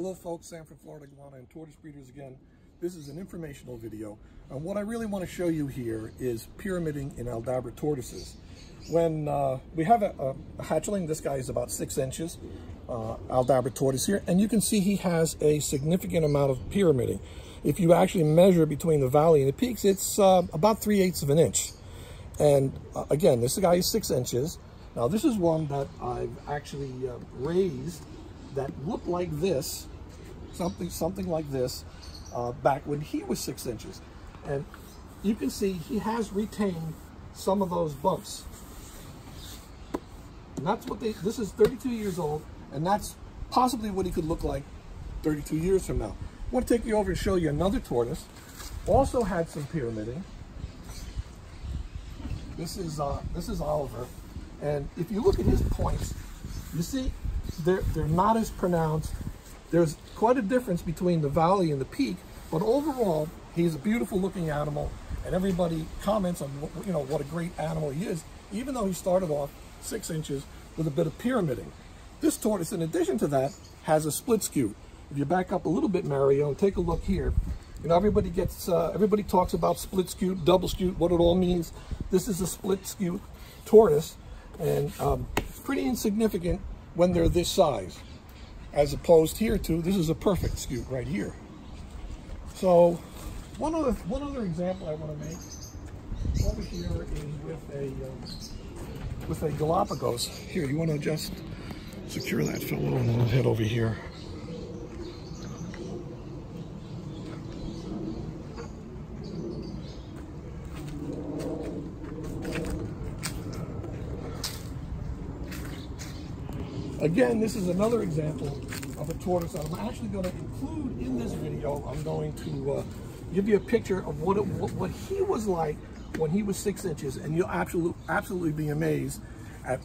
Hello folks, Sam from Florida Iguana and Tortoise Breeders again. This is an informational video, and what I really want to show you here is pyramiding in Aldabra tortoises. When we have a hatchling, this guy is about 6 inches, Aldabra tortoise here, and you can see he has a significant amount of pyramiding. If you actually measure between the valley and the peaks, it's about 3/8 of an inch. And again, this guy is 6 inches. Now this is one that I've actually raised that looked like this, something like this, back when he was 6 inches. And you can see he has retained some of those bumps. And that's what this is 32 years old, and that's possibly what he could look like 32 years from now. I want to take you over and show you another tortoise. Also had some pyramiding. This is Oliver. And if you look at his points, you see, they're not as pronounced. There's quite a difference between the valley and the peak, but overall, he's a beautiful looking animal, and everybody comments on what a great animal he is, even though he started off 6 inches with a bit of pyramiding. This tortoise, in addition to that, has a split skew. If you back up a little bit, Mario, and take a look here, everybody talks about split skew, double skew, what it all means. This is a split skew tortoise, and pretty insignificant when they're this size, as opposed here to, this is a perfect skew right here. So one other example I want to make over here is with a Galapagos. Here, you want to just secure that fellow and then head over here. Again, this is another example of a tortoise that I'm actually going to include in this video. I'm going to give you a picture of what he was like when he was 6 inches, and you'll absolutely be amazed at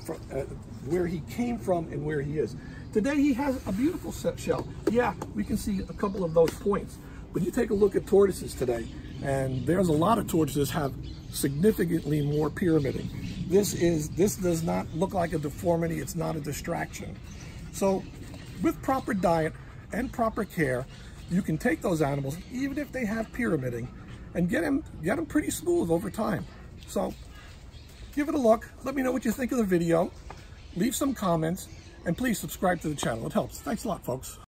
where he came from and where he is. Today, he has a beautiful set shell. Yeah, we can see a couple of those points, but you take a look at tortoises today, and there's a lot of tortoises have significantly more pyramiding. This does not look like a deformity. It's not a distraction. So with proper diet and proper care, you can take those animals, even if they have pyramiding, and get them pretty smooth over time. So give it a look. Let me know what you think of the video. Leave some comments, and please subscribe to the channel. It helps. Thanks a lot, folks.